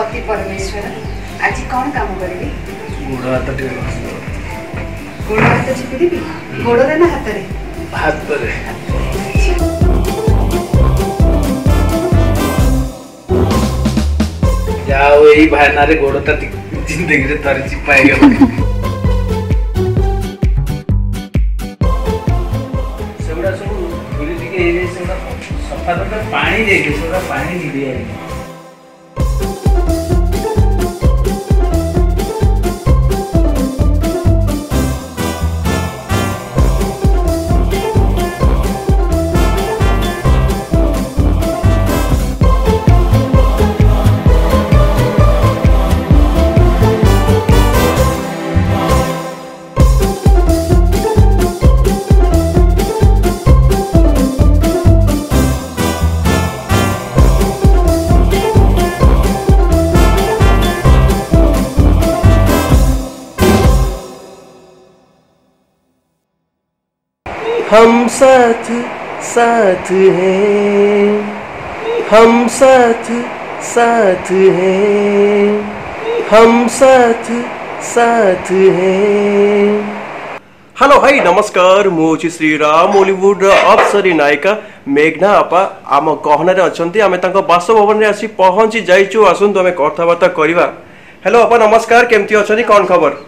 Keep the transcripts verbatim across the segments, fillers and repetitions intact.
पति परमेश्वर आज कौन काम करी गोड़ हाथ गोड़ हाथ चिपीदी गोड़े ना हाथ हाथ जाओ यही भाईना गोड़ता जिंदगी तारी चिपाएगा पानी देखे सोड़ा पानी नहीं दिया है। हम साथ साथ हैं, हम साथ साथ हैं, हम साथ साथ हैं। हेलो हाय नमस्कार मुझे श्री राम बॉलीवुड अप्सरी नायिका मेघना आपा आम गहन अच्छा आम बासभवन आसी पहुंची जाइचु आसतु आम कथबार्ता करवा। हेलो आपा नमस्कार केमती अच्छा कौन खबर?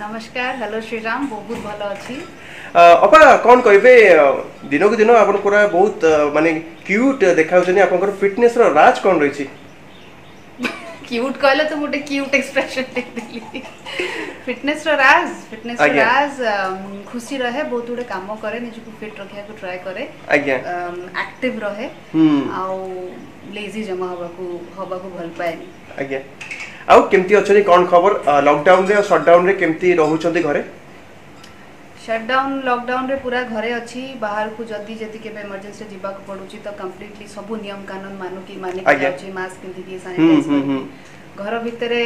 नमस्कार हेलो श्री राम बहुत भल अच्छी अपा कौन कहे दिन को दिन आप पूरा बहुत माने क्यूट देखा आप फिटनेस रो राज कौन रही क्यूट कहले तो मोटे क्यूट एक्सप्रेशन देखली फिटनेस रो राज फिटनेस रो राज खुशी रहे बहुत गुडे काम करे निज को फिट रखिया को ट्राई करे आज्ञा एक्टिव रहे आ लेजी जमा हवा को हवा को भल पाए आज्ञा आ केमती अछि कौन खबर लॉकडाउन रे शटडाउन रे केमती रहू छथि घरे शटडाउन लॉकडाउन रे पूरा घरे अच्छी बाहर को जल्दी जल्दी के इमरजेंसी जीवा को पड़ुची तो कंप्लीटली सब नियम कानून मानु की माने अच्छी मास्क पिंधि के सैनिटाइज घर भितरे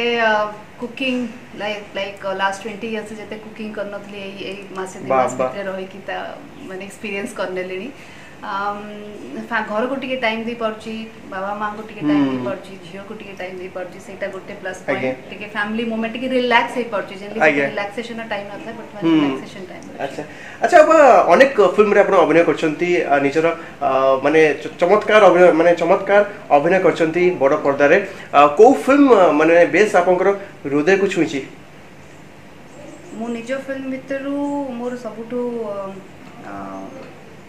कुकिंग लाइक लाइक लास्ट बीस इयर्स से जते कुकिंग करनथली ए मासे दे मास भितरे रही कि ता माने एक्सपीरियंस करनेलेनी घर को टिके टाइम दे पड़ुची बाबा मां को टिके टाइम दे पड़ुची झियो को टिके टाइम दे पड़ुची सेटा गोटे प्लस पॉइंट टिके फैमिली मोमेंट टिके रिलैक्स हे पड़ुची जेन रिलैक्सेशन टाइम नथला बट मान रिलैक्सेशन टाइम अच्छा अच्छा अब अनेक फिल्म रे आपण अभिनय करछंती निजर माने चमत्कार अभिनय माने चमत्कार अभिनय करछंती बड़ पर्दा रे को फिल्म माने बेस आपनकर हृदय को छुईची? मो निजो फिल्म भितरु मोर सबुटो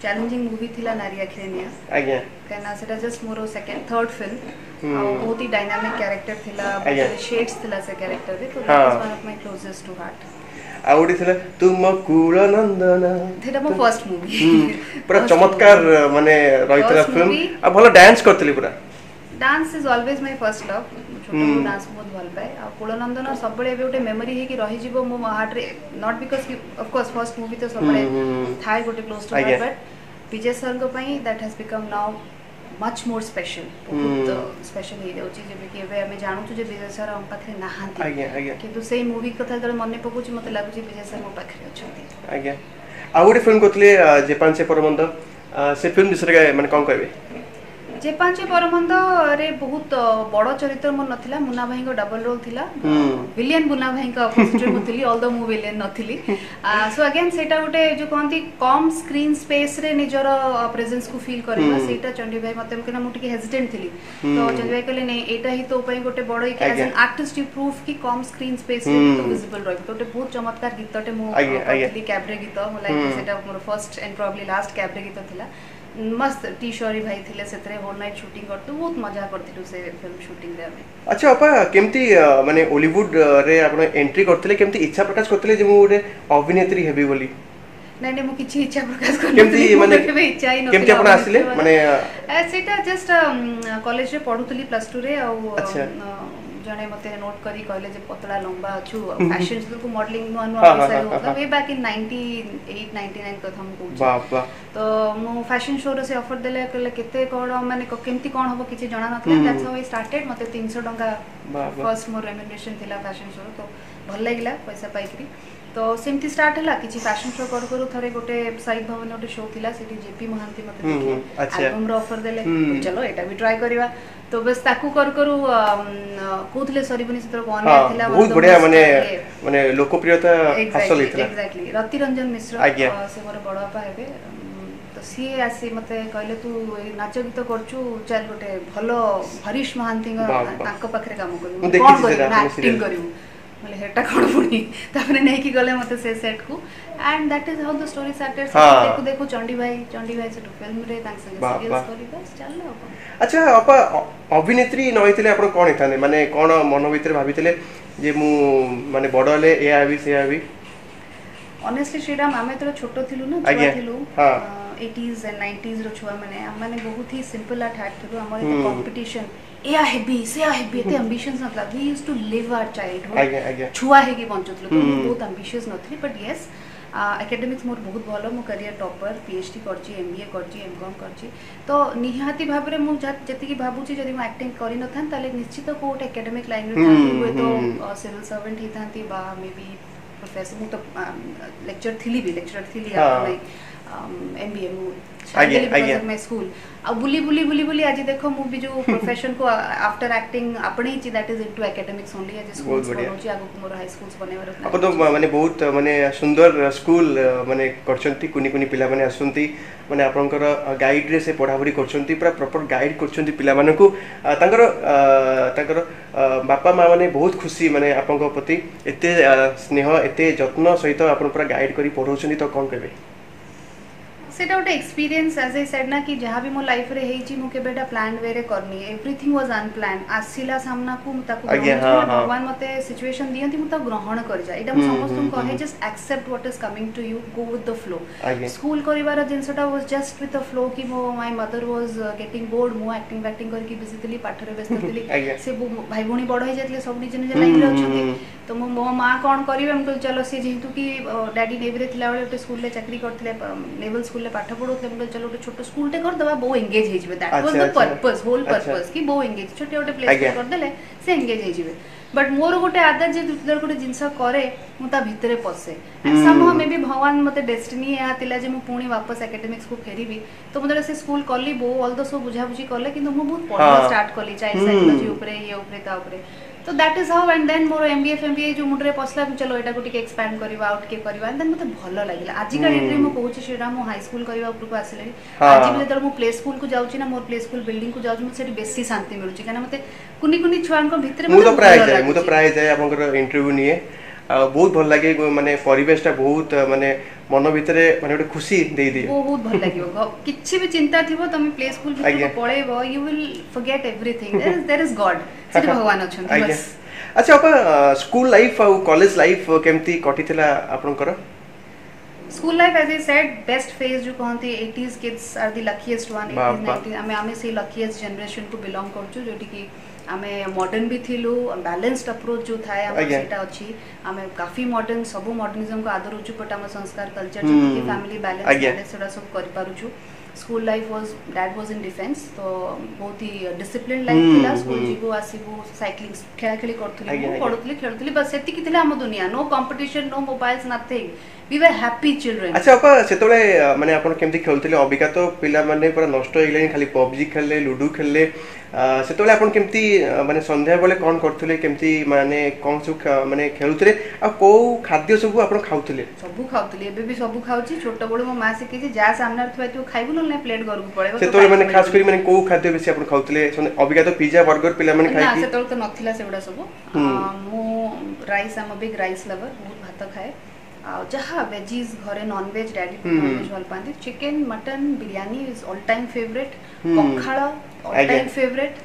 चैलेंजिंग मूवी थिला नारी आखिरेनिया आज्ञा कहना सेटा जस्ट मोर सेकंड थर्ड फिल्म और बहुत ही डायनामिक कैरेक्टर थिला बहुत शेड्स थिला से कैरेक्टर रे तो this one of my closest to heart आउडी थिला तुम कुल नंदना थेटा मो फर्स्ट मूवी पूरा चमत्कार माने रहितला फिल्म आ भलो डांस करतली पूरा dance is always my first love छोटो डांस बहुत भल पाए आ कुल नंदना सबबळे एबे उठे मेमोरी हे कि रहि जीवो मो हार्ट रे not because of course first movie तो सबबळे थाय गोटे close to heart but Vijay sir को पई that has become now much more special बहुत स्पेशल ही रहउची जेबे कि एबे हमें जानू छु जे विजय सर हम पाखरे नहांती आज्ञा आज्ञा किंतु सेही मूवी कथा जरे मने पकोछु मते लागु जे विजय सर हम पाखरे अछंती आज्ञा आ गोटे फिल्म कोतले जे पांचे परमंद से फिल्म बिषय रे माने कोन कहबे जे पांचे परमंद रे बहुत बडो चरित्र मन नथिला मुना भाई को डबल रोल थिला विलियन मुना भाई का अपोजिट में थिली ऑल द मु विलियन नथिली सो अगेन सेटा उठे जो कोनती कम स्क्रीन स्पेस रे निजर प्रेजेंस को फील करबा सेटा चंडी भाई मते केना मुटिके हेजिटेंट थिली तो चंडी भाई कहले नै एटा ही तो पई गोटे बडो एक as an artist you proof की कम स्क्रीन स्पेस रे तो विजिबल रहबे तोटे बहुत चमत्कार गीतटे मु थिली कैबरे गीत होला सेटा मोर first and probably last cabaret गीत थिला मस्त टी शोरी भाई थिले सेतरे होल नाइट शूटिंग करतु बहुत मजा करथिलु से फिल्म शूटिंग रे हमें। अच्छा अपा केमती माने हॉलीवुड रे आपण एंट्री करथिले केमती इच्छा प्रकाश करथिले जे मु ओडे अभिनेत्री हेबी बोली? नै नै मु किछि इच्छा प्रकाश करथिले केमती माने केबे इच्छा ही न केमती आपण आसीले माने सेटा जस्ट कॉलेज रे पढुतली प्लस टू रे आ जने मते नोट करी कहले जे पतला लंबा अछु फैशन को मॉडलिंग नुवा नुवा विषय होता way back in ninety eight ninety nine कथा हम कहू बाप बा तो मो फैशन शो रो से ऑफर देले कहले केते कोण माने केमती कोण होबो किछ जणा नथले दैट्स हाउ आई स्टार्टेड मते तीन सौ टका फर्स्ट मोर रेम्युनरेशन थिला फैशन शो तो भल लगे पैसा पाइकरी तो सेमती स्टार्ट है कि फैशन शो करू करू थे गोटे साहिद भवन गोटे शो थी जेपी महांती मत एल्बम ऑफर देले चलो एटा भी ट्राई करवा तो बस ताकू करू करू कोथले सरीबनी से तो ऑन थिला बहुत बढ़िया माने माने लोकप्रियता हासिल हितला एग्जैक्टली रतिरंजन मिश्रा से मोर बड़ा बापा हेबे तो सी आसी मते कहले तू नाच गीत करछु चल गोटे भलो हरीश महांती ताक पाखरे काम करू कोन करू एक्टिंग करू मले हेटा कोड पुनी तापने नै कि गले मते से सेट को and that is how the story started देखो देखो चंडी भाई चंडी भाई से फिल्म रे तांग संगे सीरियस स्टोरी बस चललो। अच्छा अपा अभिनेत्री नइथिले आपण कोन हिताने माने कोन मन भीतर भाबितले जे मु माने बडले ए आबी से आबी ऑनेस्टली श्रीराम मामे तो छोटो थिलु ना छोटो थिलु हां एटीज़ एंड नाइंटीज़ रो छुआ माने हम माने बहुत ही सिंपल अटैक थिलु हमर इ कंपटीशन या हेबी से हेबी ते एंबिशंस नथला we used to live our childhood छुआ हे कि बंचतलो तो बहुत एंबिशियस नथली बट यस एकेडमिक्स मोर बहुत भलो मो करियर टॉपर पीएचडी करची एमबीए करची एमकॉम करची तो निहाती भाबरे मो जति कि भाबुची जदी मो एक्टिंग करि नथन तले निश्चित कोट एकेडमिक लाइन रे थाती होय तो सिविल सर्वेंट ही थाती बा मे बी प्रोफेसर मो तो लेक्चर थिली भी लेक्चरर थिली आ नै एमबीए मो आगे आगे मैं स्कूल अब बुली बुली बुली बुली आज देखो मूवी जो प्रोफेशन को आफ्टर एक्टिंग अपने ही that is into academics only आज स्कूल बनोची आगो कुमोर हाई स्कूल्स बने वाला अब तो माने बहुत माने सुंदर स्कूल माने करछंती कुनी कुनी पिला माने आसुंती माने आपनकर गाइड रे से पढाबडी करछंती पूरा प्रॉपर गाइड करछंती पिला मानको तांकर तांकर बापा मां माने बहुत खुशी माने आपनक प्रति एते स्नेह एते जत्न सहित आपन पूरा गाइड करी पढोछनी तो कोन कहबे सेटा उटे एक्सपीरियंस एज आई सेड ना कि जहाँ भी मो लाइफ रे हेची मो के बेटा प्लान वे रे करनी एवरीथिंग वाज अनप्लान आसीला सामना को मता को भगवान मते सिचुएशन दियंती मता ग्रहण कर जा एटा मो समस्तन कहे just accept what is coming to you go with the flow school करिवार जिनसटा was just with the flow कि मो my mother was getting bored मो एक्टिंग एक्टिंग कर कि बेसिकली पाठ रे व्यस्त थिली से भाई भोणी बड़ हे जतले सब निज निज लाइन रे अछथि तो मो मो मां कोन करिवे हम चलो से जेतु कि डैडी नेबरे थिला वाले स्कूल ले चाकरी करथिले लेवल स्कूल ले पाठ पढोथले हम चलो छोटो स्कूल टे कर दबा बहु एंगेज हे जेबे that was the purpose whole purpose कि बहु एंगेज छोटे छोटे प्लेस कर देले से एंगेज हे जेबे बट मोर गोटे आदत जे दुदर गोटे जिंसा करे मु ता भितरे पसे एंड समहा मे बी भगवान मते डेस्टिनी या तिला जे मु पुणी वापस एकेडमिक्स को फेरीबी तो मदर से स्कूल करली बो ऑल द सो बुझा बुझी करले किंतु मु बहुत पढना स्टार्ट करली चाइल्ड साइकोलॉजी ऊपर ये ऊपर ता ऊपर तो that is how and then मोर एमबीए एमबीए जो मुडरे पसला चलो एटा को टिके एक्सपेंड करबा आउट के करबा एंड देन मते भलो लागिला आज का डेट रे मो कहू छी सेरा मो हाई स्कूल करबा ऊपर को आसिले आज बिले तर मो प्ले स्कूल को जाउ छी ना मोर प्ले स्कूल बिल्डिंग को जाउ छी मो सेठी बेसी शांति मिलु छी काना मते कुनी कुनी छुआन को भीतर मो तो प्राय जाय मो तो प्राय जाय आपनकर इंटरव्यू निए बहुत भल लागे माने परिवेशटा बहुत माने मन भीतरे माने एक खुशी दे दे बहुत भल लागियो किछि भी चिंता थिबो तमे प्ले स्कूल भीतर पळेबो you will forget everything there is God सिर्फ भगवान अछंती बस। अच्छा आप स्कूल लाइफ और कॉलेज लाइफ केमती कटितला आपनकर school life as I said best phase जो कहंती eighties kids are the luckiest one eighties nineties हमें हमें से लकीएस्ट जनरेशन को बिलोंग करछु जेटी कि हमें मॉडर्न भी थिलु बैलेंस्ड अप्रोच जो थाए हम सेटा अछि हमें काफी मॉडर्न सब मॉडर्निज्म को आदर उच्च पटा हम संस्कार कल्चर जे फैमिली बैलेंस सेटा सब कर पारुछु। School life was that was in defence तो बहुत ही डिसिप्लिन लाइफ थिला स्कूल जीवो आसीबो साइक्लिंग खेला खेली करथुली पढुथली खेलथुली बस सेति किथिला हम दुनिया no competition no mobiles nothing we were happy children. अच्छा आप सेतबे माने आपण केमथि खेलथुले अबिका तो पिला माने पर नष्ट होइले खाली पबजी खेलले लूडो खेलले सेतबे आपण केमथि माने संध्या बेले कोन करथुले केमथि माने कोन सु माने खेलुथुले आ को खाद्य सब आपण खाउथुले सब खाउथुले एबे भी सब खाउची छोट बड मो मा सिके जे जा सामने थुए तू खाइबो ने प्लेट करबो पड़ेबो सेतबे माने खास करी माने को खाद्य बेसी आपण खाउथुले अबिका तो पिज्जा बर्गर पिला माने खाइ ना सेतबे तो नथिला सेबडा सब मो राइस आम बिग राइस लवर बहुत भात खाए आ जहा वेजीज घरे non veg daddy non veg वाल पांदी chicken mutton biryani is all time favourite पखाड़ा ऑल टाइम फेवरेट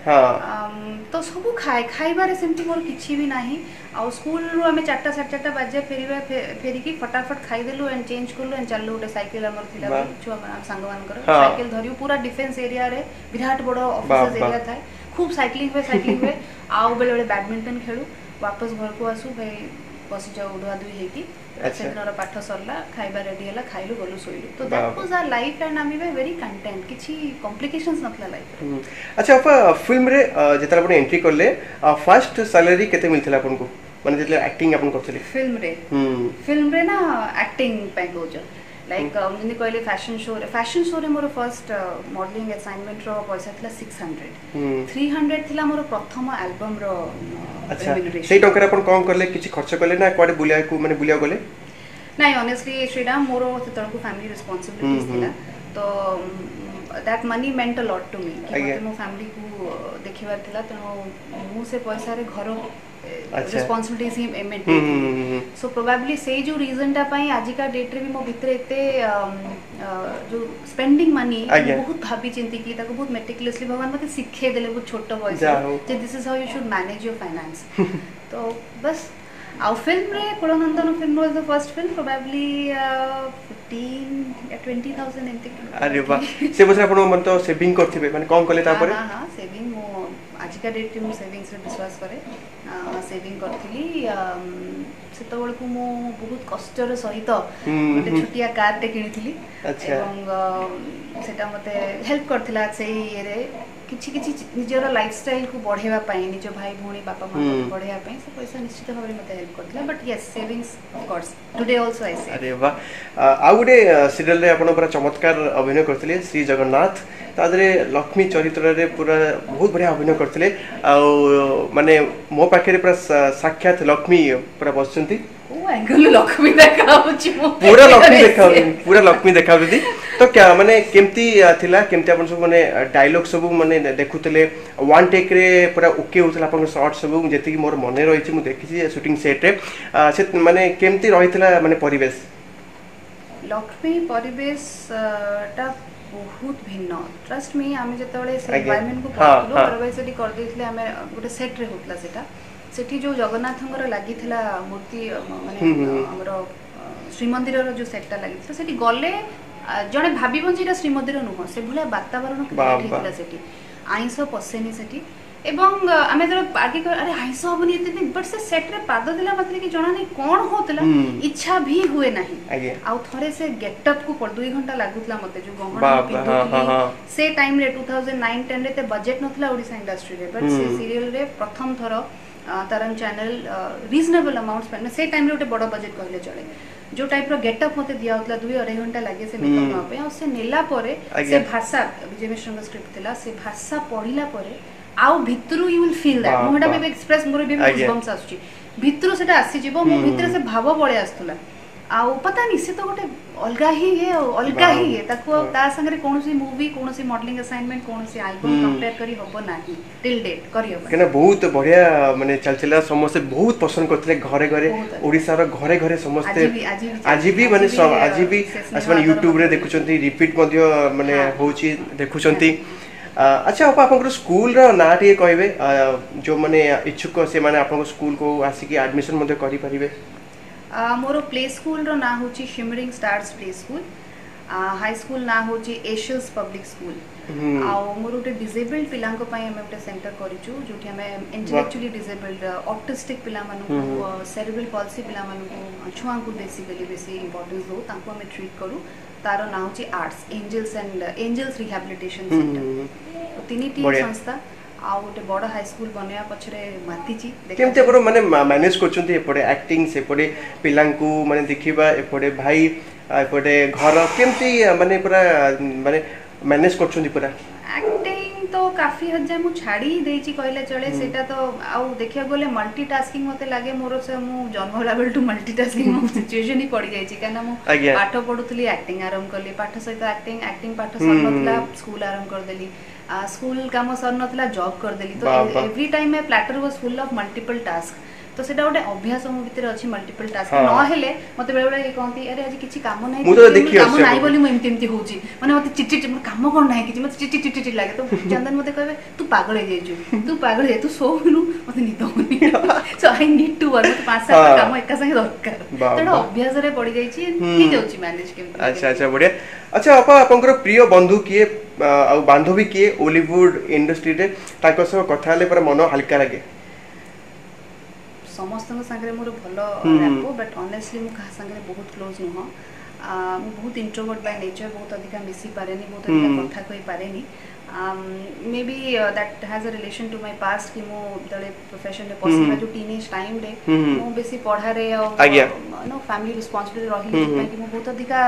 तो सब खाए खाई बारे सेमती मोर किछि भी नाही आ स्कूल रो हमें चारटा साढ़े चारटा बजे फेरीबा फेरी की फटाफट खाई देलु एंड चेंज करलु एंड चललु उठे साइकिल हमर थिला छुआ संगवान कर साइकिल धरियो पूरा डिफेंस एरिया रे विराट बड़ो ऑफिस एरिया था खूब साइकिलिंग हुए साइकिलिंग हुए आ बेले बेले बैडमिंटन खेलु वापस घर को आसु भाई बस जाऊ उडवा दुई हेती सेदिनर पाठ सरला खाइबा रेडी हला खाइलु गलु सोइलु तो that was our life and आमी वे वेरी कंटेंट किछि कॉम्प्लिकेशंस नथला लाइफ रे। अच्छा आप फिल्म रे जेतरा आपण एंट्री करले फर्स्ट सैलरी केते मिलथला आपण को माने जेतले एक्टिंग आपण करथले फिल्म रे फिल्म रे ना एक्टिंग पे होज लाइक जमी कहले फैशन शो फैशन शो रे मोर फर्स्ट मॉडलिंग असाइनमेंट रो पैसा थिला छह सौ तीन सौ थिला मोर प्रथम एल्बम रो। अच्छा सेही टंकर अपन कम करले किछि खर्च करले ना कोडे बुलिया को माने बुलिया गले नाही ऑनेस्टली श्रीराम मोर सेतर को फैमिली रिस्पांसिबिलिटीज थिला तो that money meant a lot to me कि मते मो फैमिली को देखिबार थिला त मु से पैसा रे घर रिस्पांसिबिलिटीज ही मेंटेन सो प्रोबेबली से जो रीजन टा पई आज का डेट रे भी मो भीतर एते जो स्पेंडिंग मनी बहुत भाबी चिंती की ताको बहुत मेटिकुलसली भगवान मते सिखे देले बहुत छोटो बॉयज जे this is how you should manage your finance तो बस आउ फिल्म रे Kulanandan film was the first film probably पंद्रह या बीस हज़ार एंती। अरे वाह से बस आपण मन तो सेविंग करथिबे माने कम करले ता परे हां हां सेविंग मो आज का डेट में सेविंग्स रे विश्वास करे सेविंग करथिली सेतो बल को मो बहुत कष्ट रे सहित गोटे छुटिया कार ते किनिथिली। अच्छा एवं सेटा मते हेल्प करथिला सेही ये रे किछि किछि निजरा लाइफस्टाइल को बढ़ेबा पई निज भाई भोणी बापा मां को बढ़ेबा पई से पैसा निश्चित भाबरे मते हेल्प करथिला but yes savings of course today also I say. अरे वाह आ गुडे सीरियल रे आपण पूरा चमत्कार अभिनय करथिले श्री जगन्नाथ तादरे लक्ष्मी चरित्र रे पूरा बहुत बढ़िया अभिनय करथिले आ माने मो पाखरे पूरा साक्षात लक्ष्मी पूरा बसचंती ओ एंगल लक्ष्मी देखाउची पूरा लक्ष्मी देखाउ पूरा लक्ष्मी देखाउ दीदी तो क्या माने केमती थिला केमती अपन सब माने डायलॉग सब माने देखुतले वन टेक रे पूरा ओके होतला अपन शॉट सब जेति कि मोर मने रहिछि मु देखिछि शूटिंग सेट रे से माने केमती रहितला माने परिवेश लक्ष्मी परिवेश टा बहुत भिन्न ट्रस्ट मी आमे जतबेले से एनवायरनमेंट को पकलो परवे सेडी कर दिसले आमे गोटे सेट रे होतला सेटा सेठी जो जगन्नाथंगर लागि थिला मूर्ति माने हमर श्री मंदिर रो जो सेटटा लागि थिला सेठी गले जने भाबीबो जेटा श्री मंदिर नुह से भुला वातावरण क्रिएट हेतला सेठी आइंस पसेनी सेठी एवं आमे जरे आगे अरे आइंस होबनी एते बट से सेट रे पाद दिला मतलब कि जणा नै कोन होतला इच्छा भी हुए नाही आ थरे से गेटअप को पर दो घंटा लागुतला मते जो गहना पिंदुली से टाइम रे दो हज़ार नौ दस रे ते बजेट नथला ओडिसा इंडस्ट्री रे बट से सीरियल रे प्रथम थरो तरंग चैनल रीजनेबल अमाउंट्स पे से टाइम रे ओटे बडो बजेट कहले चले जो टाइप रो गेटअप मते दिया होतला दो अढ़ाई घंटा लागे से मेकअप न पे आ से नेला परे से भाषा विजय मिश्र स्क्रिप्ट थिला से भाषा पढिला परे आउ भितरू यू विल फील दैट मोहडा बे एक्सप्रेस मोर बे गूसबम्स आछी भितरू सेटा आसी जीवो मो भितर से भाव बळे आस्तला आउ पता नि से तो गोटे अलगा ही है अलगा ही है ताको ता संगे कोनोसी मूवी कोनोसी मॉडलिंग असाइनमेंट कोनोसी एल्बम कंपेयर करी होबो नाही टिल डेट करी होबो केना बहुत बढ़िया माने चलचला समस्त बहुत पसंद करथले घरे घरे ओडिसा रो घरे घरे समस्त आज भी माने आज भी माने YouTube रे देखुचंती रिपीट मध्य माने होउची देखुचंती। अच्छा आप आपन स्कूल रा नाटी कहबे जो माने इच्छुक से माने आपन स्कूल को आसी की एडमिशन मते करी परिबे मोर प्ले स्कूल रो ना होची shimmering stars play school high school ना होची एशियस पब्लिक स्कूल आ मोर उठे डिसेबल्ड पिलां को पई हम उठे सेंटर करिचू जोठी हम इंटेलेक्चुअली डिसेबल्ड ऑटिस्टिक पिला मानु सेरेब्रल पॉल्सी पिला मानु छुआ को बेसिकली बेसी इंपोर्टेंस दो ताको हम ट्रीट करू तारो ना होची arts angels and angels rehabilitation centre तीनीटी संस्था आ उठे बडा हाई स्कूल बनया पछरे मातीची केमते पर माने मैनेज करचुंती एपडे एक्टिंग से पडे पिलां को माने देखिबा एपडे भाई एपडे घर केमती माने पूरा माने मैनेज करचुंती पूरा एक्टिंग तो काफी हजा मु छाडी देची कहले चले सेटा तो आ देखिया गोले मल्टीटास्किंग मते लागे मोर से मु जन्म लेवल टू मल्टीटास्किंग सिचुएशन ही पड़ी जायची काना मु पाठ पढुतली एक्टिंग आरंभ करली पाठ सहित एक्टिंग एक्टिंग पाठ सरनतला स्कूल आरंभ कर देली स्कूल काम सरनतला जॉब कर देली तो every time my platter was full of multiple task तो सेटा ओटे अभ्यास मो भीतर अछि मल्टीपल टास्क न हेले मते बेले बेले कहंती अरे आज किछि काम नै काम नै बोली मो इमति इमति होउची माने मते चिटचिट मो काम कोन नै किछि मते चिटचिट चिटचिट लागे तो चंदन मते कहबे तू पागल हे जाइजु तू पागल हे तू सोनु मते निद होनी so I need to work पास आ काम एका संगे दरकार तण अभ्यास रे पड़ी जाइछि हे जाउची मैनेज केमति। अच्छा अच्छा बढ़िया। अच्छा आपा आपनकर प्रिय बंधु किए आ बांधवी किए ओलीवुड इंडस्ट्री रे ताको सब कथा ले पर मन हल्का लागे समस्त मोर भल रापो बट ऑनेस्टली मु कहा संगे बहुत क्लोज नुह मु बहुत इंट्रोवर्ट बाय नेचर बहुत अधिका मिसी पारेनी बहुत अधिका कथा कोई पारेनी may be that has a relation to my past कि मो दले प्रोफेशन रे पसिला जो टीनेज टाइम रे मो बेसी पढा रे नो फैमिली रिस्पांसिबिलिटी रही कि मो बहुत अधिका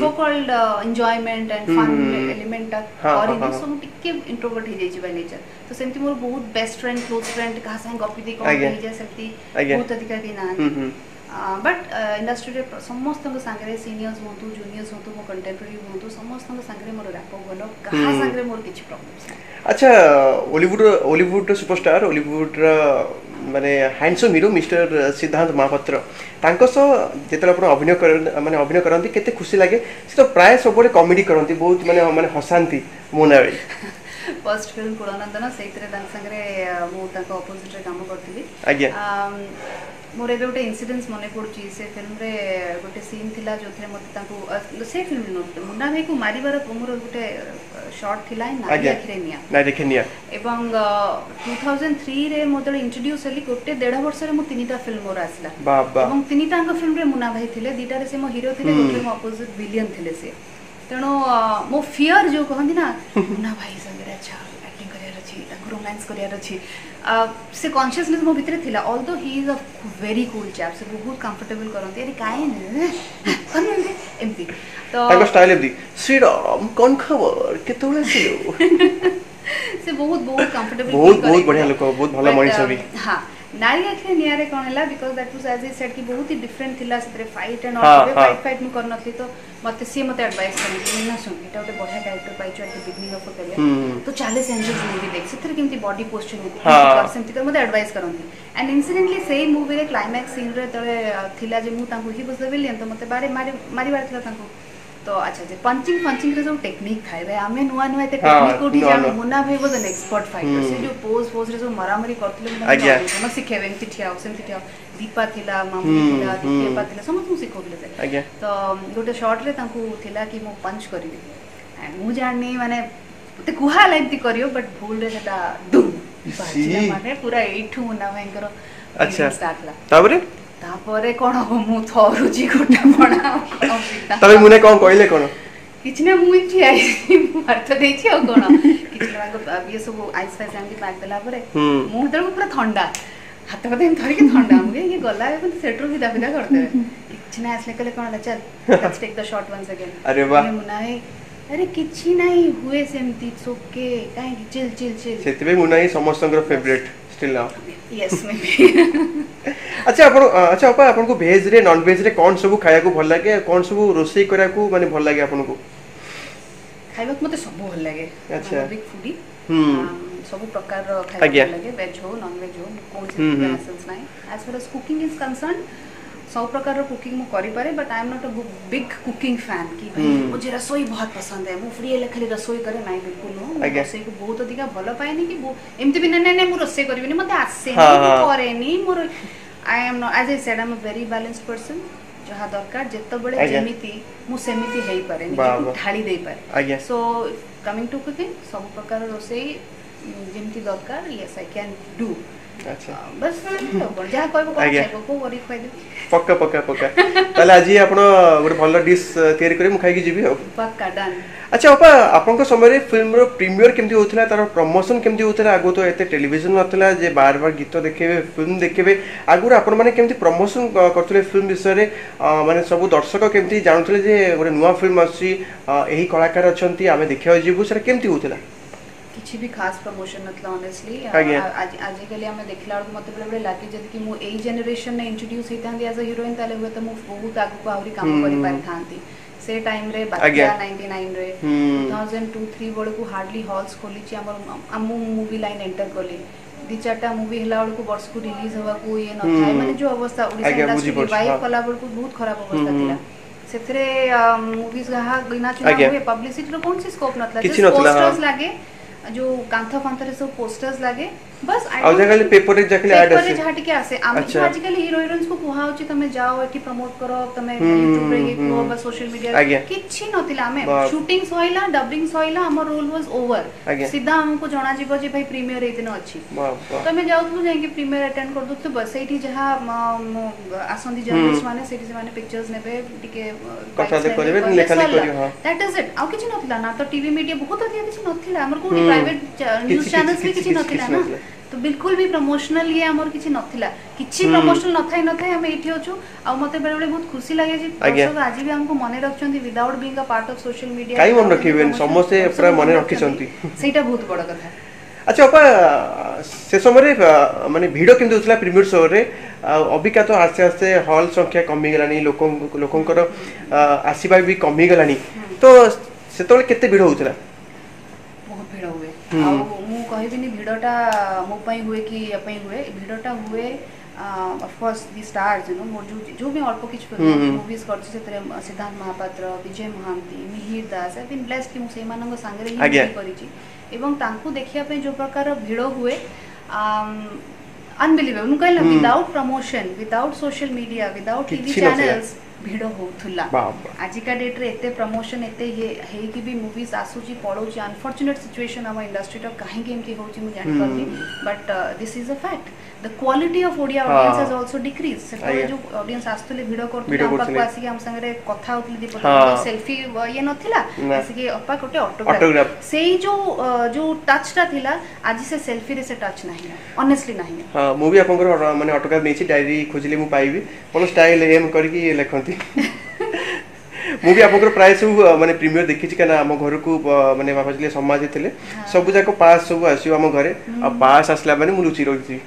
so called enjoyment and fun element और इन सो के इंट्रोवर्ट हे जाय बाय नेचर तो सेमती मोर बहुत बेस्ट फ्रेंड क्लोज फ्रेंड कहा संग गप्पी दे कम हे जाय सेमती बहुत अधिका दिना बट इंडस्ट्री रे समस्त संगे सीनियर्स होतु जूनियर्स होतु मो कंटेम्पररी होतु समस्त संगे मोर रैप भलो कहा संगे मोर किछ प्रॉब्लम। अच्छा हॉलीवुड हॉलीवुड सुपरस्टार हॉलीवुड माने handsome hero mister Siddhant Mahapatra तांको सो जेतला अपन अभिनय कर माने अभिनय करंती केते खुशी लागे से तो प्राय सबरे कॉमेडी करंती बहुत माने माने हसांती मोनावे फर्स्ट फिल्म कुलनंदन सेतरे दान संगे मो ताको ऑपोजिट रे काम करथिली आज्ञा मोर एबे गोटे इनसीडेंस मन पड़ी से फिल्म रे गोटे सीन थिला जो थे मत से फिल्म मुन्ना भाई को मारिबार मोर गोटे शॉट थिला नारी आखिरे निया नारी आखिरे निया एवं टू थाउजेंड थ्री रे मोदल इंट्रोड्यूस हली गोटे डेढ़ वर्ष रे मो तीनटा फिल्म मोर आसला बाबा एवं तीनटा अंग फिल्म रे मुन्ना भाई थिले दीटा रे से मो हीरो थिले गोटे मो अपोजिट विलियन थिले से तनो मो फियर जो कहंदी ना मुन्ना भाई संगे अच्छा एक्टिंग करे रछि ताको रोमांस करे रछि से कॉन्शियसनेस मो भितर थिला although he is a very cool chap से बहुत कंफर्टेबल करंती अरे काय ने करनले एमपी तो ताको स्टाइल एमपी श्रीराम कोन खबर केतोले सिलो से बहुत बहुत कंफर्टेबल बहुत बहुत बढ़िया लोग बहुत भला मनीष भी हां नारी आखिर नियारे कोन हला because that was as I said कि बहुत ही डिफरेंट थिला सेतरे fight and all fight fight में करनथली तो मते से मते एडवाइस करन कि ना सुन एटा ओटे बढ़िया कैरेक्टर पाइचो at the beginning of career तो चालीस एंजल्स मूवी देख सेतरे केमती बॉडी पोस्चर होती है सेमती कर मते एडवाइस करनथी एंड इंसिडेंटली सेही मूवी रे क्लाइमैक्स सीन रे तळे थिला जे मु तांको ही बसले बिलियन तो मते बारे मारी मारी बार थिला तांको तो अच्छा जे पंचिंग पंचिंग रे जो टेक्निक खाय रे आमे नुवा नुवा ते टेक्निक कोठी जानो मुन्ना भाई वाज एन एक्सपर्ट फाइटर से जो पोज पोज रे जो मरामरी करथिले मुन्ना हम सिखे वेन पिठिया सेम पिठिया दीपा थिला मामू थिला दीपा थिला समझ मु सिखोले तो गोटे शॉट रे तांको थिला कि मु पंच करिवे एंड मु जाने माने ते कुहा लाइक ती करियो बट भूल रे सेटा दुम बाजी माने पूरा एठू मुन्ना भाई करो अच्छा ताबरे तापरे कोन मु थरुजी कोटा पणा तबे मुने कोन कहले कोन किछने मु इछि आइसी मारत देछि ओ कोन किछने बाको ये सब आइस फाइस आमके पाक देला परे मु हतल पूरा ठंडा हाथ को देन धरि के ठंडा हमके ये गला है पण सेटर भी दाबिदा करते किछने आसले कले कोन चल let's take the shot once again अरे वाह मुनाई अरे किछि नाही हुए सेमती सोके काई चिल चिल चिल सेतबे मुनाई समस्तंकर favourite still now yes may be अच्छा आपण अच्छा अपा आपण को भेज रे नॉन भेज रे कोन सब खाया को भल लागे कोन सब रोसई करा को माने भल लागे आपण को खाइबा मते सब भल लागे अच्छा बिग फूडी हम सब प्रकार रो खाइबा भल लागे वेज हो नॉन वेज हो कोन से प्रेफरेंस नाही as far as cooking is concern सब प्रकार रो कुकिंग मु करि पारे but I am not a big cooking fan की भाई मुझे रसोई बहुत पसंद है मु फ्री खाली रसोई करे नाही बिल्कुल नो रसोई को बहुत अधिक भल पाए नहीं कि एमते बिना नै नै मु रसोई करबी नै मते आसे नै करे नै मोर I am not, as I said, I am a very balanced person. जहाँ दरकार जित्तो बड़े जमीती मु सेमीती है ही परे नहीं ढाली दे परे। So coming to cooking, सब प्रकार रोसे जमीती दरकार yes I can do। अच्छा बस जहाँ कोई वो कौन चाहिए वो वरी खाई दे। पक्का पक्का पक्का। ताला आज ये अपनो एक भल्ला डिश तैयारी करें मुखाई की जीवी हो। पक्का डान। अच्छा अपा अपन को समय रे फिल्म रो प्रीमियर केमती होतला तारो प्रमोशन केमती होतला आगो तो एते टेलीविजन नथला जे बार-बार गीत देखेबे फिल्म देखेबे आगुर अपन माने केमती प्रमोशन करथले फिल्म विषय रे माने सब दर्शक केमती जानथले जे एक नया फिल्म आसी एही कलाकार अछंती आमे देखियो जीवु सर केमती होतला किछि भी खास प्रमोशन नथला ऑनेस्टली आज आज के लिए हमें देखला मते बले बले लागे जदि कि मु एई जनरेशन ने इंट्रोड्यूस हेता एज अ हीरोइन ताले हुए त मु बहुत आगु को आउरी काम करि पाथांती से टाइम रे बाकिया नाइंटी नाइन रे टू थाउजेंड टू थ्री बड को हार्डली हॉल्स खोली छी हमर हमु मूवी लाइन एंटर करली दी चारटा मूवी हला बड को वर्ष को रिलीज होवा को ये न थाय माने जो अवस्था ओडिसा इंडस्ट्री रिवाइव कला बड को बहुत खराब अवस्था थिला सेथरे मूवीज गहा बिना चुना हुए पब्लिसिटी रो कोन से स्कोप नथला पोस्टर्स लागे जो कांथा कांथा रे सब पोस्टर्स लागे बस आजिकल पेपर रे जकले ऐड आसे पेपर रे झाटके आसे आजिकल हीरो हीरोइन्स को कोहा होची तमे जाओ एठी प्रमोट करो तमे YouTube रे को बस सोशल मीडिया किछि नथिला हमें शूटिंग होइला डबिंग होइला हमर रोल वाज ओवर सीधा हमको जणा जीव जे भाई प्रीमियर एदिन अछि तमे जाओ तु जाय के प्रीमियर अटेंड कर दु तो बस एठी जहा आसंदी जर्नलिस्ट माने सेठी माने पिक्चर्स नेबे टिके कथा ले करबे लेखा ले करियो हां दैट इज इट आ किछि नथिला ना तो टीवी मीडिया बहुत अधिक किछि नथिला हमर को प्राइवेट न्यूज़ चैनल्स भी किछि नथिला ना तो बिल्कुल भी प्रमोशनल ये हमर किछि नथिला किछि प्रमोशनल नथाय नथाय हम एठी होछु आ मते बेले बेले बहुत खुशी लागे जे दर्शक आजि भी हमको मने रखछन्ती without being a part of social media काई मन रखिबेन समस्त पूरा मने रखिसन्ती सेटा बहुत बड कथा। अच्छा अपा से समय रे माने भीड़ किंतु उतला प्रीमियर शो रे अबिका तो आस्ते आस्ते हॉल संख्या कमी गेलानी लोकन लोकनकर आसीबा भी कमी गेलानी तो सेतोले केते भीड़ होतला बहुत भीड़ होवे आ कहिबिनी भिडटा मो पई हुए कि अपई हुए भिडटा हुए of course the stars you know मोर जो जो मैं अल्प किछ मूवीज करछ सेतरे Siddharth Mahapatra Vijay Mahanti Mihir Das I been blessed कि मु सेई मानंग संगे ही करिछि एवं तांकु देखिया पे जो प्रकार भिडो हुए अनबिलीवेबल मु कहला without promotion without social media without TV channels भिडो होथुला आजिका डेट रे एते प्रमोशन एते हे हे कि भी मूवीज आसुची पड़ोची अनफॉर्चुनेट सिचुएशन हम इंडस्ट्री तो काहे के एमती होची मु जानि परली but this is a fact the quality of Odia audience has also decrease से जो ऑडियंस आस्तले भिडो करथुला पाक आसी के हम संगे रे कथा होतली दीपक सेल्फी ये नथिला आसी के अपा कोटे ऑटोग्राफ सेई जो जो टच ता थिला आज से सेल्फी रे से टच नाही ऑनेस्टली नाही हां मूवी आपनकर माने ऑटोग्राफ नेछि डायरी खोजले मु पाइबी कोन स्टाइल एम करकी लेखन मूवी आपको प्राय सब माने प्रीमियर देखी कहीं आम घर को माने बाबा समाज थे सब जाक पास सब आसो आम घर पास आसला माने मु लुचि रही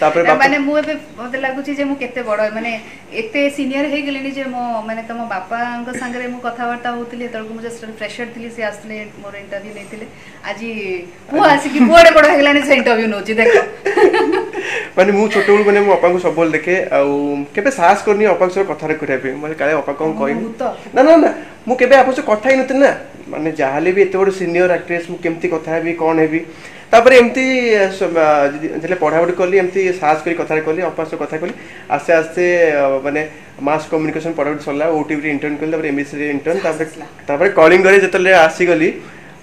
तापर बाप माने मु ए मते लागु छी जे मु केते बड़ माने एते सीनियर हे गेलिनी जे मो माने तम बापा अंग संग रे मु कथा वार्ता होतली त मु जस्ट फ्रेशर थली से आसले मोर इंटरव्यू लेतिले आजी को आसी कि बड़े बड़ हे गेलानी से इंटरव्यू नो छी देखो माने मु छोटो माने मु अपा को सबल देखे आ केबे साहस करनी अपा से कथा रे करे पे माने काले अपा को कहि ना ना ना मु केबे आपा से कथा ही नत ना माने जाहले भी एते बड़ सीनियर एक्ट्रेस मु केमती कथा हेबी कोन हेबी तापर एमती जले पढ़ापढ़ी कली एमती साहस करी कथा कली अपास कथा कली आस्ते आस्ते माने मास कम्युनिकेशन पढ़ापढ़ी सरला ओटीवी इंटर्न कली तापर एमएससी रे इंटर्न तापर तापर कॉलिंग करे जतले आसी गली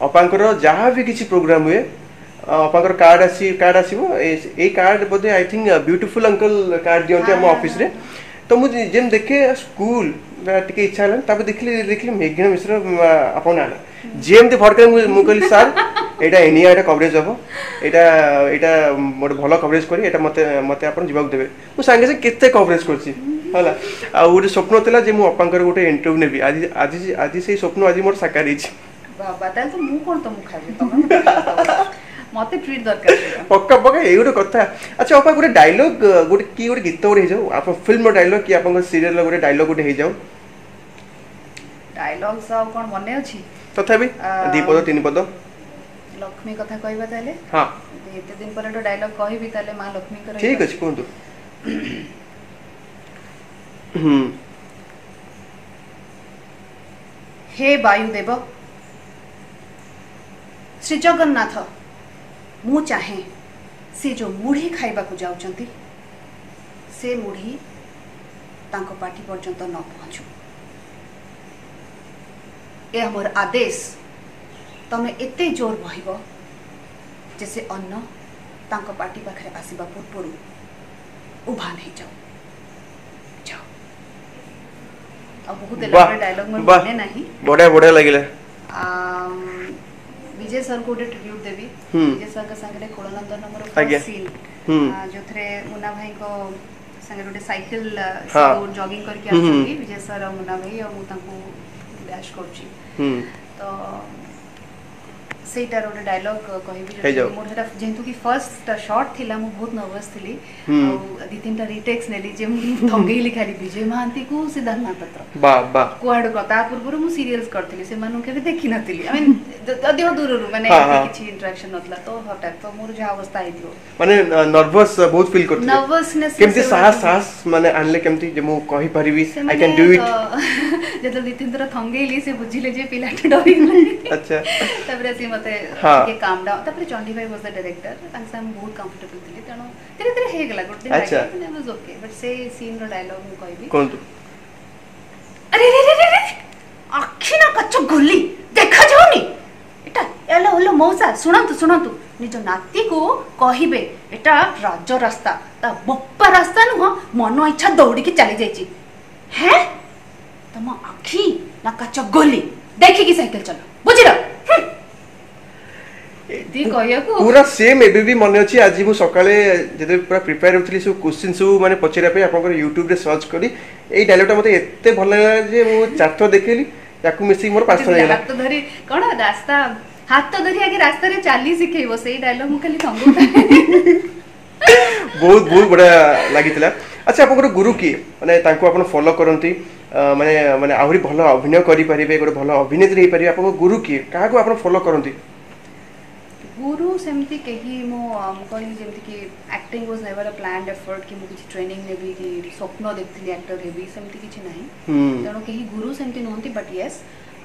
अपांकर जहा भी किछि प्रोग्राम हुए अपांकर कार्ड आसी कार्ड आसीबो ए कार्ड बदे I think beautiful uncle card दियंते हम ऑफिस रे तो मु जेम देखे स्कूल टिके इच्छा हलन तापर देखली देखली मेघना मिश्र अपन आले जेमते फरके मु कहली सर एटा एनिया एटा कवरेज हबो एटा एटा मोर भलो कवरेज करी एटा मते मते आपन जीवाक देबे मु संगे से केते कवरेज करछि होला आ ओटे स्वप्न तला जे मु अपांकर ओटे इंटरव्यू नेबी आज आज आज से स्वप्न आज मोर साकार हिछि बाबा त मु कोन त मु खाबे त मते ट्रीट दरकार पक्का पक्का एगुटे कथा। अच्छा अपा गुटे डायलॉग गुटे की गुटे गीत ओरे हे जाऊ आप फिल्म रो डायलॉग की आपन सीरियल रो गुटे डायलॉग गुटे हे जाऊ डायलॉग सा कोन मने अछि तथापि दी पद तीन पद लक्ष्मी कथा कहबा ताले हां एते दिन पर तो डायलॉग कहबी ताले मां लक्ष्मी करे ठीक अछि कोन तो हम हे वायुदेव श्री जगन्नाथ मु चाहे से जो मुढ़ी खाइबा को जाउ छथि से मुढ़ी तांको पार्टी पर्यंत न पहुँचू ए हमर आदेश तमे एते जोर बहिबो जैसे अन्न तांको पार्टी पाखरे आसीबा पूर्वरु उभा नै जाऊ जाऊ अब बहुत लंबा डायलॉग मन बने नाही बडे बडे लागिले आ विजय सर को ट्रिब्यूट देबी विजय सर का संगे कोळनंदन नंबर फर्स्ट सीन जो थरे मुन्ना भाई को संगे रोटे साइकिल से जॉगिंग करके आछी विजय सर और मुन्ना भाई और मु तांको डैश करछी हम तो सेटार ओडे डायलॉग कहबी जे मोर हेटा जेंतु की फर्स्ट शॉट थिला मु बहुत नर्वस थिली और दी तीनटा रिटेक्स नेली जे मु थंगेली खाली विजय महांती को सिद्धार्थ महापात्र बा बा कोड कथा पूर्व मु सीरियल्स करथिली से मानु के देखि नथिली आई मीन ददियो दूर दूर माने किछि इंटरेक्शन नथला तो हटात तो मोर जे अवस्था हेतियो माने नर्वस बहुत फील करथिली नर्वसनेस केमति साहस साहस माने आनले केमति जे मु कहि परिबी आई कैन डू इट जेतले दी तीनटा थंगेली से बुझिले जे पिलाटा डरि गला अच्छा तबरे से मते के काम डाउन तापर जॉन्डी भाई वाज द डायरेक्टर तांसे हम बहुत कंफर्टेबल थिले तणो तेरे तेरे हे गेला गुड दिन आके पण आई वाज ओके बट से सीन रो डायलॉग मु कहबी कोन अरे रे रे रे आखी ना कच्चो गुल्ली देखा जाउनी एटा एलो होलो मौसा सुनंतु सुनंतु निज नाती को कहिबे एटा राज रास्ता ता बप्पा रास्ता न हो मन इच्छा दौड़ी के चली जाई छी हैं तम आखी ना कच्चो गुल्ली देखि की साइकिल चलो बुझिरा दी कहया को पूरा सेम एबी भी मन अछि आज मु सकाले जदे पूरा प्रिपेयर होतली सब क्वेश्चन सब माने पछिरा पे आपन YouTube रे सर्च करी ए डायलॉग मते एते भल लागला जे मु चार्ट देखली याकू मिसिंग मोर पास होइला हाथ धरी कोन रास्ता हाथ तो धरी आगे रास्ता रे चाली सिखैबो सेही डायलॉग मु खाली संगो बहुत बहुत बड़ा लागितला। अच्छा आपन गुरु की माने तांको आपन फॉलो करंती माने माने आहुरी भल अभिनय करि परिबे गोर भल अभिनेत्री हे परिबे आपन गुरु की काहाको आपन फॉलो करंती गुरु सेमती कही मो हम कहली जेमती कि acting was never a planned effort कि मु किछि ट्रेनिंग नेबी कि स्वप्न देखथि एक्टर हेबी सेमती किछि नाही तनो कही गुरु सेमती नोंती बट यस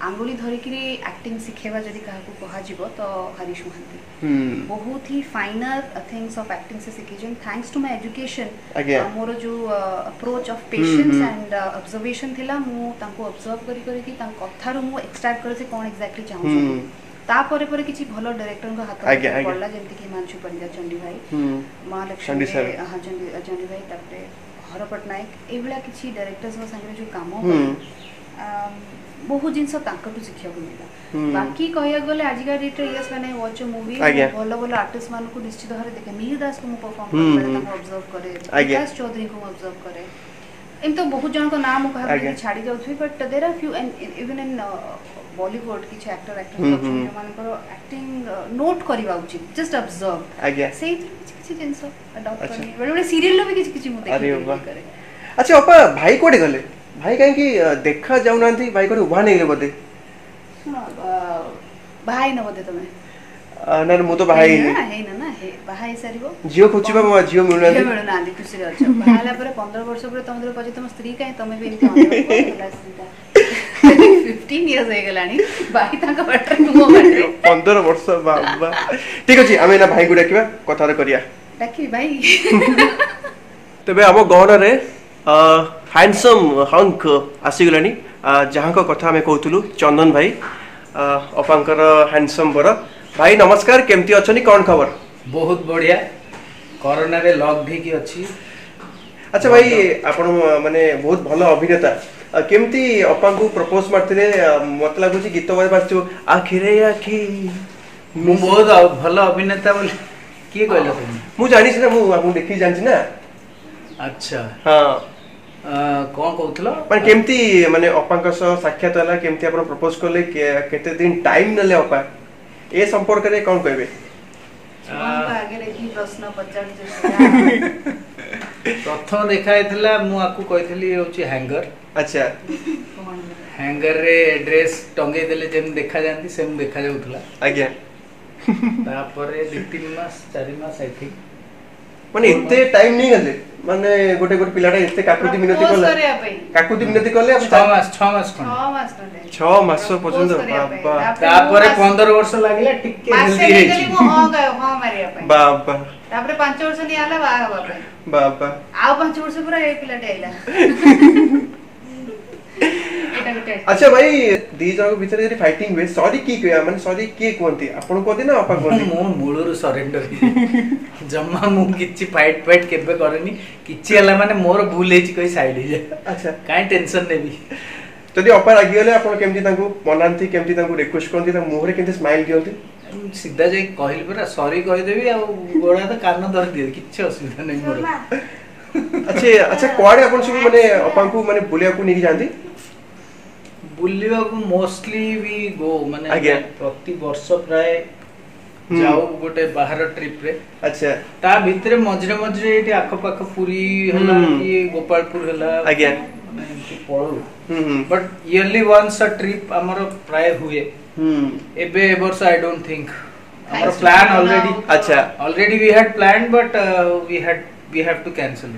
आंगुली धरि कि एक्टिंग सिखेबा जदी काहाको कहा जीवो तो हरीश महंती बहुत ही फाइनर थिंग्स ऑफ एक्टिंग से सिखिजन थैंक्स टू माय एजुकेशन मोर जो approach of patience and observation थिला मु ताको ऑब्जर्व करि करि कि तां कथा रु मु एक्सट्रैक्ट करसे कोन एग्जैक्टली चाहू छी ता परे परे किछि भलो डायरेक्टर को हाथ पड़ला जेंति कि मानछु पंडा चंडी भाई महालक्ष्मी हां चंडी चंडी भाई तबरे हर पटनायक एबला किछि डायरेक्टर्स को संगे जो काम हो बहु जिंस ताकटु सिखिया को मिला बाकी कहया गले आज का डेट यस माने वॉच अ मूवी भलो भलो आर्टिस्ट मान को निश्चित हरे देखे मीर दास को परफॉर्म करले त ऑब्जर्व करे विकास चौधरी को ऑब्जर्व करे इन तो बहुत जन को नाम कह के छाड़ी जाउथि but there are few and even in Bollywood की एक्टर एक्ट्रेस जो मानकर एक्टिंग नोट करबा उचित जस्ट ऑब्जर्व सेही किछि जिंस अडॉप्ट करनी बड़े सीरियल लो भी किछि किछि मु देखे। अच्छा अपा भाई कोडे गले भाई काहे कि देखा जाउ नांती भाई कोडे उभा नै गले बदे सुनो भाई न बदे तमे न मु तो भाई है है ना ना भाई सारिबो जियो खोचिबा जियो मिलना जियो मिलना आंदी खुशी रे। अच्छा भाला पर पंद्रह वर्ष पर तमे पजे तम स्त्री काहे तमे भी इनके पंद्रह इयर्स हो गलानी बाकी ताका बटर तुमो बटर पंद्रह वर्ष बाबा ठीक अछि आमे ना भाई गुडा किबा कथा रे करिया डाकी भाई तबे अब गहना रे हैंडसम हंक आसी गलानी जहां को कथा में कहतलु चंदन भाई अपांकर हैंडसम बर भाई नमस्कार केमती अछनी कोन खबर बहुत बढ़िया कोरोना रे लॉक भी की अछि। अच्छा भाई आपण माने बहुत भलो अभिनेता केमती अपा को प्रपोज मारथिले मत लागो छी गीत बारे बाचो आखिरे आखी मु बहुत भलो अभिनेता बोल के कहलो मु जानि छी ना मु आपन देखि जानि छी ना। अच्छा हां कोन कहथलो पर केमती माने अपा का साक्षात होला केमती आपन प्रपोज करले केते दिन टाइम नले अपा ए संपर्क रे कोन कहबे अपन आगे रखी प्रश्न पचार जे प्रथम देखा मु आपको कही हूँ हैंगर। अच्छा हैंगर रे ड्रेस टंगे देले जेम देखा जानती सेम देखा जाउथला आज्ञा तापर दो तीन मास चार मास आई थिंक माने इते टाइम नहीं गले माने गोटे गोटे पिलाटा इते काकुती मिनती करला काकुती मिनती करले अब छह मास छह मास छह मास पर्यंत बाबा तापर पंद्रह वर्ष लागले टिके हेल्दी रे मासे गली हो गयो हो मारिया पे बाबा तापर पांच वर्ष नि आला बा हवा पे बाबा आ पांच वर्ष पूरा ए पिलाटा आइला एटा गुटे। अच्छा भाई दी जग भीतर जे फाइटिंग वे सॉरी की कहया माने सॉरी के कोनती आपण कोदी ना अपा कोदी मो मूलुर सरेंडर जम्मा मु किछि फाइट फाइट केबे करनी किछि हला माने मोर भूल हे छि कहि साइड हे। अच्छा काई टेंशन नेबी जदि अपा रागी गेले आपण केमथि तांकू मनांती केमथि तांकू रिक्वेस्ट करंती ता मोहरे केमथि स्माइल दियंती सीधा जाई कहिल परा सॉरी कहि देबी आ गोडा त कान धर दिए किछि असुविधा नै मोर। अच्छा अच्छा कोडे आपण सब माने अपांकू माने बुलिया को नै जानती बुलिया को मोस्टली वी गो माने प्रति वर्ष प्राय जाऊ गोटे बाहर ट्रिप रे। अच्छा ता भितरे मजरे मजरे एटी आखो पाखो पुरी हला कि गोपालपुर हला आज्ञा पळो but yearly once a trip हमर प्राय हुए एबे ए वर्ष आई डोंट थिंक हमर प्लान ऑलरेडी। अच्छा already we had planned but we had we have to cancel.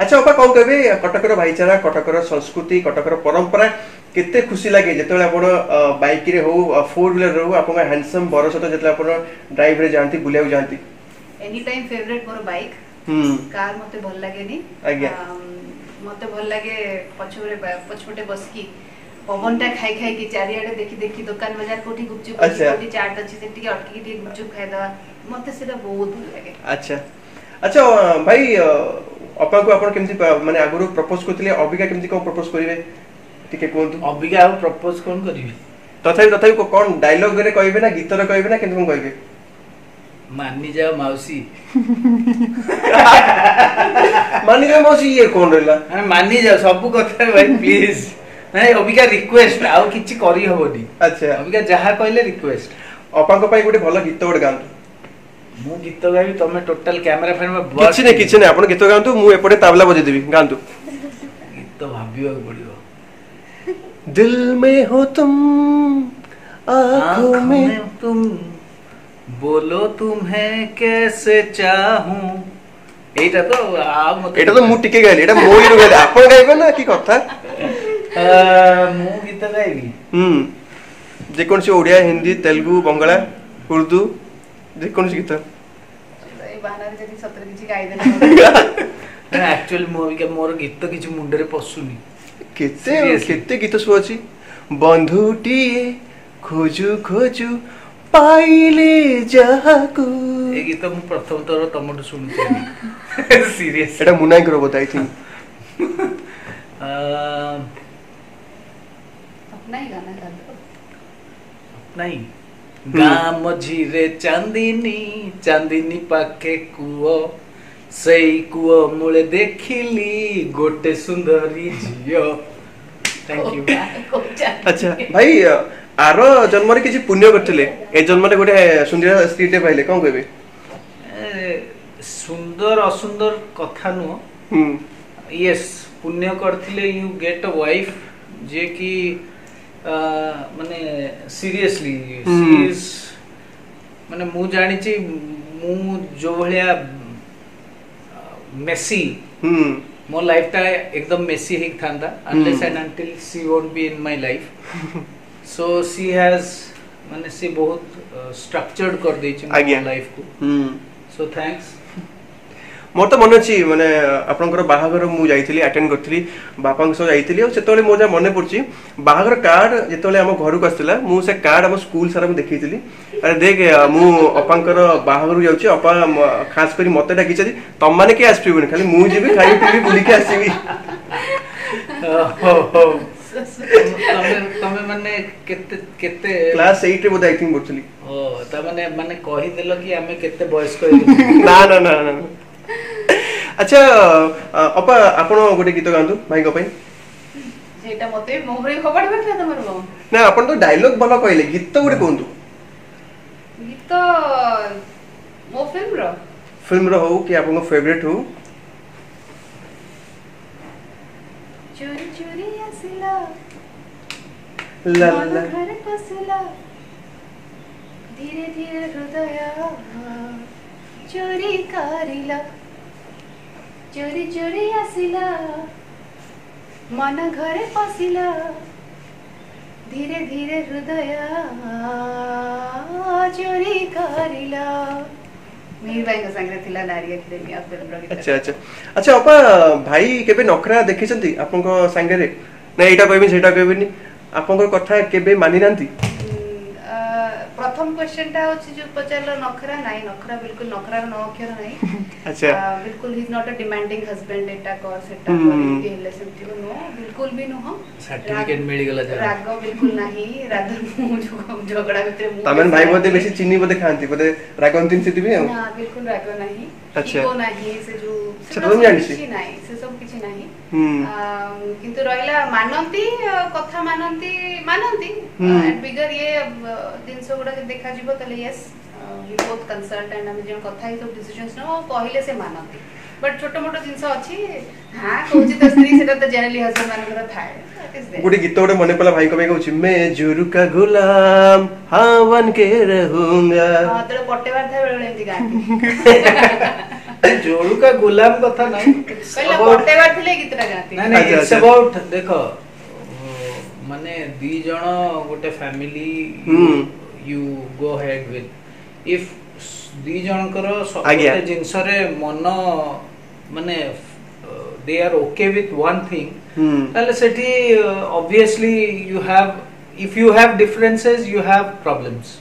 अच्छा बाबा कौन कहे कटक भाईचारा कटक संस्कृति कटक परंपरा केते खुशी लगे जिते आप बैक हो फोर व्हीलर हो आप हैंडसम बर सहित जिते आप ड्राइव रे जाती बुला जाती एनी टाइम फेवरेट मोर बाइक कार मते भल लागे नी आज्ञा मते भल लागे पछोरे पछोटे बसकी पवनटा खाई खाई के चारियाडे देखि देखि दुकान बाजार कोठी गुपचुप कोठी चाट अछि से टिके अटकी के गुपचुप खाइ दवा मते सेटा बहुत भल लागे। अच्छा अच्छा भाई अपा को अपन केमथि माने आगुरु प्रपोज करथिले अबिका केमथि को प्रपोज करिवे टिके कोन अबिका आ प्रपोज कोन करिवे तथापि तथापि कोन डायलॉग रे कहबे ना गीत रे कहबे ना केमथि कोन कहबे माननी जाओ मौसी माननी जाओ मौसी ये कौन रहला अरे माननी जाओ सब कथा भाई प्लीज नहीं अबिका रिक्वेस्ट आउ किछि करी होबोडी। अच्छा अबिका जहा कहले रिक्वेस्ट अपा को पाई गोटे भलो गीत गोटे गांतु मु गीत गाबी तमे टोटल कैमरा फ्रेम में किछि नै किछि नै आपण गीत गांतु मु एपडे तावला बजे देबी गांतु गीत भाबियो पड़ियो दिल में हो तुम आंखों में तुम बोलो तुम्हें कैसे चाहूं एटा तो आ मत एटा तो मु टिके गाइले एटा मोइरो गाइले आपण गाइबे ना की कथा मु गीत गाइबी हम जे कोन से ओडिया हिंदी तेलुगु बंगला उर्दू जे कोन से गीत ए बहाना जदी सत्र किछि गाइ देना एक्चुअली मु के मोर गीत किछि मुंडे रे पसुनी केते केते गीत सुआछि बंधुटी खोजू खोजू पाइले जहाकू ए गीत मु प्रथम तोर तमड सुनु सीरियस एटा मुनाई करो बताई थी अपना ही गाना गा अपना ही गाम झिरे चांदनी चांदनी पाखे कुओ सेई कुओ मुळे देखिली गोटे सुंदरी झियो थैंक यू। अच्छा भाई आरो जन्म रे किछि पुण्य करथिले ए जन्म रे गोटे सुंदर स्त्री ते पाइले कोन कहबे सुंदर असुंदर कथा नु हम यस पुण्य करथिले यू गेट अ वाइफ जे की माने सीरियसली सीरियस माने मु जानि छि मु जो भलिया मेसी हम मो लाइफ ता एकदम मेसी हिक थांदा unless and until she won't be in my life so she has माने से बहुत स्ट्रक्चर्ड कर दे छ माय लाइफ को हम सो थैंक्स मोर तो मन अछि माने आपनकर बाहागर मु जाईथिली अटेंड करथिली बापांग सो जाईथिली और सेतोले मोजा मने पड़छि बाहागर कार्ड जेतोले हम घर को आस्थिला मु से कार्ड हम स्कूल सारा में देखिथिली अरे देख मु अपांकर बाहागर जाउछि अपा खास करी मते डाकी छि तम माने के आस्थिबो खाली मु जेबी खाली पीबी बुली के आसीबी हो हो तमे तमे माने केते केते क्लास आठ रे बोदा आई थिंक बोलथली ओ त माने माने कहि देलो कि हमें केते बॉयस कहि ना ना ना ना। अच्छा अपा आपण गोटे गीत गांतु भाई को पई जेटा मते मोहरे खबर भेटला तमर बो ना आपण तो डायलॉग भलो कहले गीत गोटे कोंतु गीत मो फिल्म रो फिल्म रो हो कि आपण को फेवरेट हो चोरी चोरी आसिला ला ला घर पसला धीरे धीरे हृदय चोरी करिला चोरी चोरी आसिला मन घरे पसिला धीरे धीरे हृदय चोरी करिला मीर भाई का संग थिला नारी एकेडमी ऑफ फिल्म। अच्छा अच्छा अच्छा अपा भाई केबे नखरा देखिसंती आपन को संग रे नै एटा कहबे सेटा कहबे नि आपन को कथा केबे मानि नांती प्रथम क्वेश्चन टा होछि जो पचारलो नखरा नाही नखरा बिल्कुल नखरा न अक्षर नाही अच्छा बिल्कुल he is not a demanding husband एटा को सेटा के ले सेमति नो बिल्कुल भी नो सर्टिफिकेट मिल गेला राग बिल्कुल नाही राग मु झगड़ा भीतर मु तमन भाई बदे बेसी चीनी बदे खांती बदे रागंतिन सेति भी ना बिल्कुल राग नाही अच्छा को नाही से जो सब जानि नाही से सब किछि नाही किंतु रहिला मानंती कथा मानंती मानंती एंड बिगर ये दिन से के देखा जीव तले yes we both concerned and हम जे कथा ही सब डिसीजंस न कहले से मानते बट छोटो मोटो जिंस अछि हां कहू छी त स्त्री सेटा त जनरली हस्बैंड मानकर थाए गुडी गीत ओडे मने पला भाई को कहू छी मैं जुरू का गुलाम हावन के रहूंगा हां तले पट्टे बार था बेले गाती जोड़ू का गुलाम कथा नहीं कितना गाती नहीं नहीं इट्स अबाउट देखो माने दी जण गोटे family you go head with if दी जण कर सबते जिंस रे मन माने they are okay with one thing ताले सेठी obviously you have if you have differences you have problems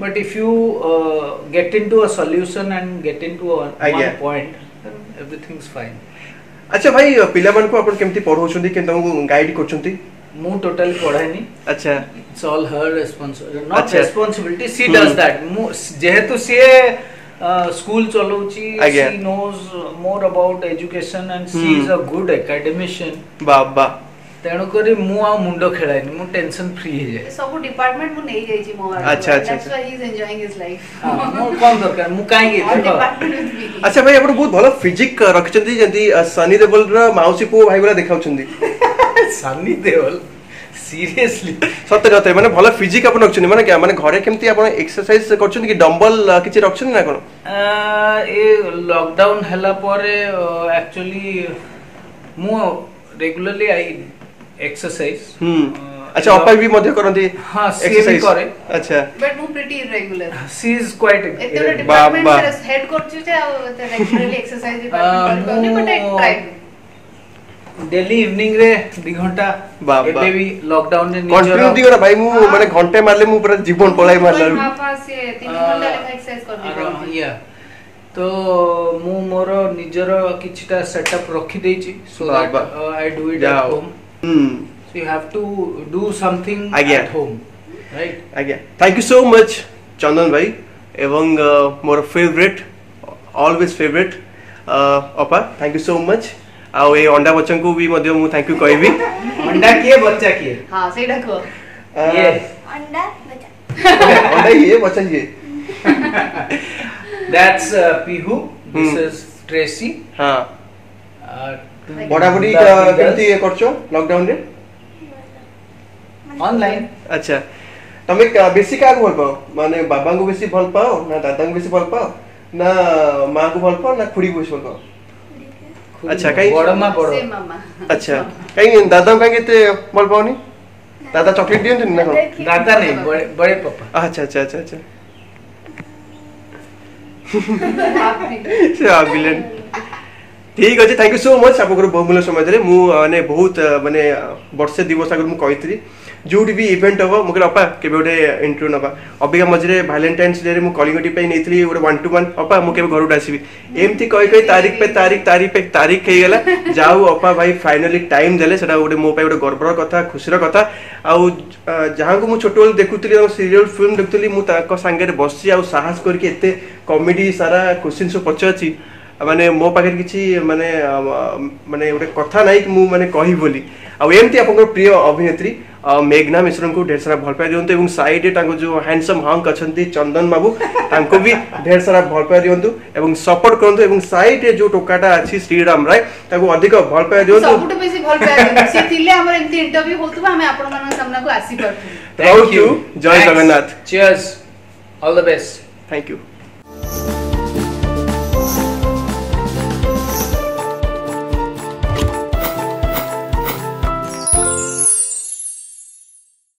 but if you uh, get into a solution and get into a one point then everything's fine. अच्छा भाई पिला मन को अपन केमती पढौछुंदी केन तंगो guide करछुंदी मु total पढानी अच्छा it's all her responsibility not responsibility she does that जेहेतु सी स्कूल चलोची she knows more about education and she is a good academician बाबा तेणु करी मु आ मुंडो खेलाइनी मु टेंशन फ्री हे जाय सब डिपार्टमेंट मु नै जाय छी मो अच्छा अच्छा अच्छा he is enjoying his life मो कोन दरकार मु काई गे अच्छा भाई आपण बहुत भलो फिजिक रखचंदी जंती सनी देवल रा माउसी पो भाई वाला देखाउचंदी सनी देवल सीरियसली सत्य सत्य माने भलो फिजिक आपण रखचंदी माने के माने घरे केमती आपण एक्सरसाइज करचंदी कि डंबल किछि रखचंदी ना कोन ए लॉकडाउन हला परे एक्चुअली मु रेगुलरली आई एक्सरसाइज हम्म अच्छा अपा भी मध्य करंती हां एक्सरसाइज करे अच्छा बट मु pretty regular she is quite एते डिपार्टमेंट हेड करछु जे रेगुलरली एक्सरसाइज डिपार्टमेंट करने but I try daily evening रे दो घंटा एते भी लॉकडाउन रे कंटिन्यू दिगरा भाई मु माने घंटे मारले मु पूरा जीवन पळाई मारला हां पास से तीन घंटा लेखा एक्सरसाइज करबी या तो मु मोर निजर किछटा सेटअप रखि देछि so that I do it at home Hmm. So you have to do something Agia. at home, right? Agia. Thank you so much, Chandan bhai. Evang uh, more favorite, always favorite. Uh, Appa, thank you so much. Aau ei onda bachchan ko bhi madhya mu thank you koibi. Onda kiye bachcha kiye. हाँ सही ढको. Yes. Onda bachcha. Onda ye bachcha ye. That's uh, Pihu. This hmm. is Tracy. हाँ. Uh, बड़ा बड़ी केमती ये करछो lockdown रे online अच्छा तमे बेसी का भल पाओ माने बाबा को बेसी भल पाओ ना दादा को बेसी भल पाओ ना मां को भल पाओ ना खुड़ी को भल पाओ अच्छा कई बड़ा मां बड़ो से मामा अच्छा कई दादा को केते भल पाओनी दादा चॉकलेट दियन न दादा नहीं बड़े पापा अच्छा अच्छा अच्छा अच्छा आप भी से बिलन ठीक अच्छे थैंक यू सो मच आप बहुमूल्य समय दे मुझे बहुत मानने बर्षे दु बर्ष आगे मुझे जोटी भी इवेंट हम मुझे अपा के गोटे इंटरव्यू ना अबिका मझे भैलेटाइन्स डे में कलिंगटी नहीं गोटे वन टू वन अपा मुझे घर आसबी एमती कही तारीख पे तारीख तारीख पे तारीख होगा जाऊ अपा भाई फाइनाली टाइम देले गोटे मो गोटे गर्वर कथा खुशीर कथा आउ जहाँ को छोट बेल देखुली सीरियल फिल्म देखुली मुझे सांगे बस साहस करके कमेडी सारा क्वेश्चन सब पचार माने मो पाखे किसी माने माने गोटे कथा ना कि मुझे कह बोली आमती आप प्रिय अभिनेत्री मेघना मिश्र को ढेर सारा भल पाई दिवत सैड्रे जो हैंडसम हंक अच्छा चंदन बाबू तांको भी ढेर सारा भल पाई दिवत सपोर्ट करूँ सैड्रे जो टोकाटा अच्छी श्रीराम राय अधिक भल पाई दिवत जय जगन्नाथ थैंक यू।